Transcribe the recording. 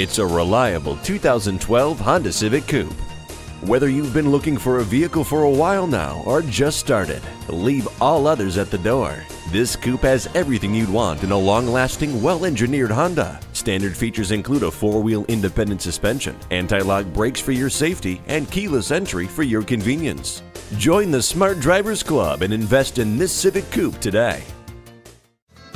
It's a reliable 2012 Honda Civic Coupe. Whether you've been looking for a vehicle for a while now or just started, leave all others at the door. This coupe has everything you'd want in a long-lasting, well-engineered Honda. Standard features include a four-wheel independent suspension, anti-lock brakes for your safety, and keyless entry for your convenience. Join the Smart Drivers Club and invest in this Civic Coupe today.